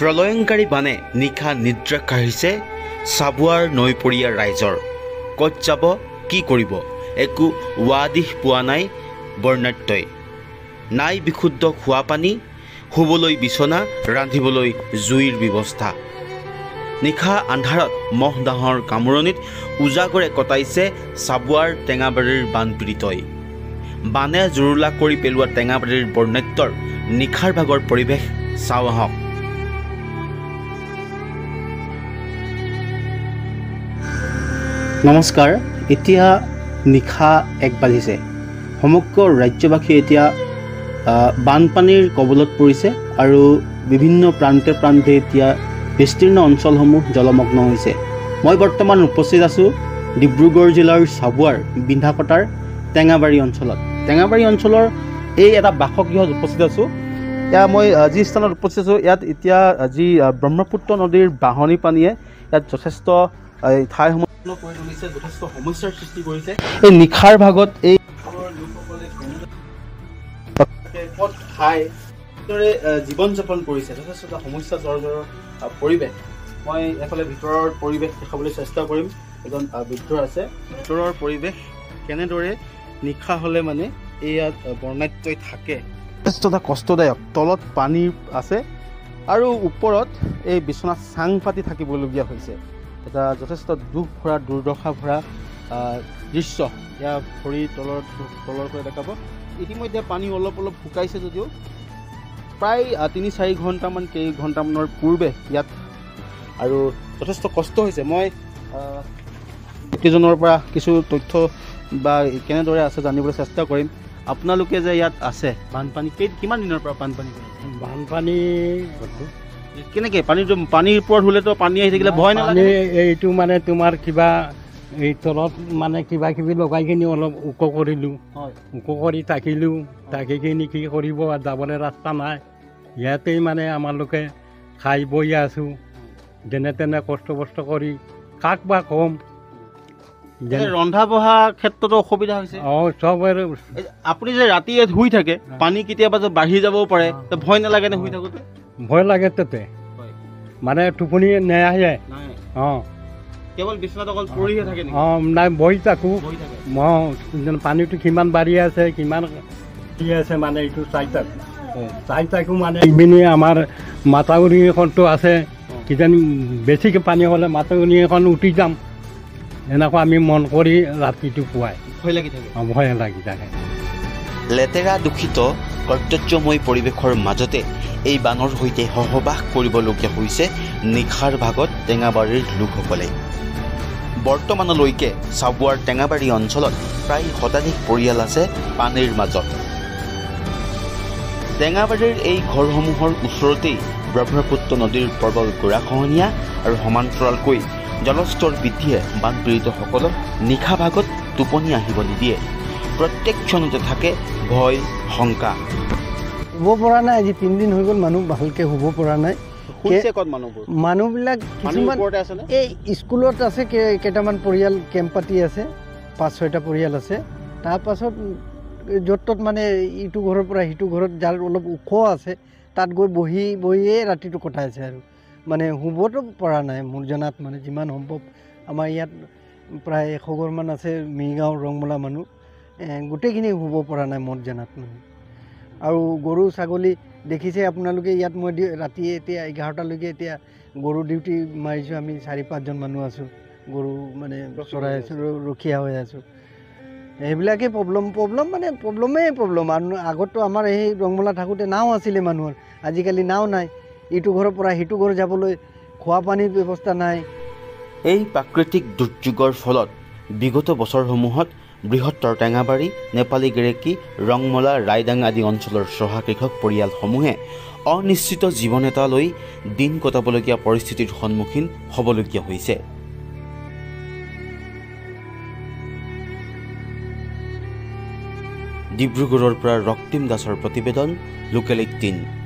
প্ৰলয়ংকাৰী বানে নিশা নিদ্ৰা কাঢ়িছে চাবুৱাৰ নৈপৰীয়া ৰাইজৰ। ক'ত যাব, কি কৰিব একো ৱাদিহ পোৱা নাই বৰ্ণাঢ্যই। নাই বিশুদ্ধ খোৱা পানী, শুবলৈ বিচনা, ৰান্ধিবলৈ জুইৰ ব্যৱস্থা। নিশা আন্ধাৰত মহ ডাঁহৰ কামোৰণিত উজাগৰে কটাইছে চাবুৱাৰ টেঙাবাৰীৰ বানপীড়িতই। বানে জুৰুলা কৰি পেলোৱা টেঙাবাৰীৰ বৰ্ণাঢ্যৰ নিশাৰ ভাগৰ পৰিৱেশ চাওঁ আহক। নমস্কাৰ, এতিয়া নিশা এক বাজিছে। সমগ্ৰ ৰাজ্যবাসী এতিয়া বানপানীৰ কবলত পৰিছে আৰু বিভিন্ন প্ৰান্তে প্ৰান্তে এতিয়া বিস্তীৰ্ণ অঞ্চলসমূহ জলমগ্ন হৈছে। মই বৰ্তমান উপস্থিত আছোঁ ডিব্ৰুগড় জিলাৰ চাবুৱাৰ বিন্ধাকটাৰ টেঙাবাৰী অঞ্চলত। টেঙাবাৰী অঞ্চলৰ এই এটা বাসগৃহত উপস্থিত আছোঁ। এতিয়া মই যি স্থানত উপস্থিত আছোঁ, ইয়াত এতিয়া যি ব্ৰহ্মপুত্ৰ নদীৰ বাঢ়নী পানীয়ে ইয়াত যথেষ্ট ঠাইসমূহ কৰি তুলিছে, যথেষ্ট সমস্যাৰ সৃষ্টি কৰিছে। এই নিশাৰ ভাগত এই পথ খাই দৰে জীৱন যাপন কৰিছে, যথেষ্ট এটা সমস্যা জৰ্জৰ পৰিৱেশ। মই এফালে ভিতৰৰ পৰিৱেশ দেখাবলৈ চেষ্টা কৰিম। এজন বৃদ্ধ আছে, ভিতৰৰ পৰিৱেশ কেনেদৰে নিশা হ'লে মানে ইয়াত বৰ্ণাঢ্যই থাকে, যথেষ্ট এটা কষ্টদায়ক। তলত পানী আছে আৰু ওপৰত এই বিচনাত চাং পাতি থাকিবলগীয়া হৈছে। এটা যথেষ্ট দুখ ভৰা, দুৰ্দশা ভৰা দৃশ্য। ইয়াৰ ভৰি তলৰ পৰা দেখাব। ইতিমধ্যে পানী অলপ অলপ শুকাইছে যদিও প্ৰায় 3-4 ঘণ্টামান কেইঘণ্টামানৰ পূৰ্বে ইয়াত আৰু যথেষ্ট কষ্ট হৈছে। মই ব্যক্তিজনৰ পৰা কিছু তথ্য বা কেনেদৰে আছে জানিবলৈ চেষ্টা কৰিম। আপোনালোকে যে ইয়াত আছে, বানপানী কিমান দিনৰ পৰা বানপানী কেনেকৈ পানীটো পানীৰ ওপৰত হ'লেতো পানী আহি থাকিলে ভয় নালাগে। এইটো মানে তোমাৰ কিবা এই তলত মানে কিবা কিবি লগাই কিনি অলপ উক কৰিলোঁ, উক কৰি থাকিলোঁ। থাকি কিনি কি কৰিব, যাবলৈ ৰাস্তা নাই। ইয়াতেই মানে আমালোকে খাই বৈ আছোঁ, যেনে তেনে কষ্ট বষ্ট কৰি। কাক বা কম, ৰন্ধা বঢ়া ক্ষেত্ৰতো অসুবিধা হৈছে। আপুনি যে ৰাতি শুই থাকে, পানী কেতিয়াবা যে বাঢ়ি যাবও পাৰে, ভয় নালাগে নে শুই থাকোঁতে? ভয় লাগে, তাতে মানে টোপনি নাহে। অঁ, কেৱল বিচনাত অকল পৰিয়ে থাকে নেকি? অঁ, নাই বহি থাকোঁ। পানীটো কিমান বাঢ়ি আছে, কিমান কি আছে মানে এইটো চাই থাকোঁ মানে। ইপিনে আমাৰ মাথাউৰি এখনতো আছে, কিজানি বেছিকৈ পানী হ'লে মাথাউৰি এখন উঠি যাম, এনেকুৱা আমি মন কৰি ৰাতিটো পুৱাই ভয় লাগি থাকে। লেতেৰা, দূষিত, কৰ্তব্যময় পৰিৱেশৰ মাজতে এই বানৰ সৈতে সহবাস কৰিবলগীয়া হৈছে নিশাৰ ভাগত টেঙাবাৰীৰ লোকসকলে। বৰ্তমানলৈকে চাবুৱাৰ টেঙাবাৰী অঞ্চলত প্ৰায় শতাধিক পৰিয়াল আছে পানীৰ মাজত। টেঙাবাৰীৰ এই ঘৰসমূহৰ ওচৰতেই ব্ৰহ্মপুত্ৰ নদীৰ প্ৰবল গৰাখহনীয়া আৰু সমান্তৰালকৈ জলস্তৰ বৃদ্ধিয়ে বানপীড়িতসকলক নিশা ভাগত টোপনি আহিব নিদিয়ে। প্ৰত্যেক ক্ষণতে থাকে ভয়, শংকা। শুব পৰা নাই, আজি 3 দিন হৈ গ'ল মানুহ ভালকৈ শুব পৰা নাই। মানুহবিলাক কিছুমান এই স্কুলত আছে, কেইটামান পৰিয়াল কেম্প পাতি আছে, 5-6টা পৰিয়াল আছে। তাৰপাছত য'ত ত'ত মানে ইটো ঘৰৰ পৰা সিটো ঘৰত যাৰ অলপ ওখ আছে তাত গৈ বহিয়ে ৰাতিটো কটাইছে আৰু মানে শুবতো পৰা নাই। মোৰ জনাত মানে যিমান সম্ভৱ আমাৰ ইয়াত প্ৰায় 100ঘৰমান আছে মিৰিগাঁও, ৰংমলা মানুহ, গোটেইখিনি শুব পৰা নাই মোৰ জনাত মানে। আৰু গৰু ছাগলী দেখিছে আপোনালোকে, ইয়াত মই ৰাতি এতিয়া 11টালৈকে এতিয়া গৰু ডিউটি মাৰিছোঁ। আমি 4-5জন মানুহ আছোঁ, গৰু মানে চৰাই আছোঁ, ৰখীয়া হৈ আছোঁ। সেইবিলাকেই প্ৰব্লেম মানে প্ৰব্লেম। আগতো আমাৰ সেই ৰংমলা থাকোঁতে নাও আছিলে মানুহৰ, আজিকালি নাও নাই। ইটো ঘৰৰ পৰা সিটো ঘৰ যাবলৈ খোৱা পানীৰ ব্যৱস্থা নাই। এই প্ৰাকৃতিক দুৰ্যোগৰ ফলত বিগত বছৰসমূহত বৃহত্তৰ টেঙাবাৰী, নেপালী গেৰেকী, ৰংমলা, ৰাইডাং আদি অঞ্চলৰ চহা কৃষক পৰিয়ালসমূহে অনিশ্চিত জীৱন এটা লৈ দিন কটাবলগীয়া পৰিস্থিতিৰ সন্মুখীন হ'বলগীয়া হৈছে। ডিব্ৰুগড়ৰ পৰা ৰক্তিম দাসৰ প্ৰতিবেদন, লোকেল 18।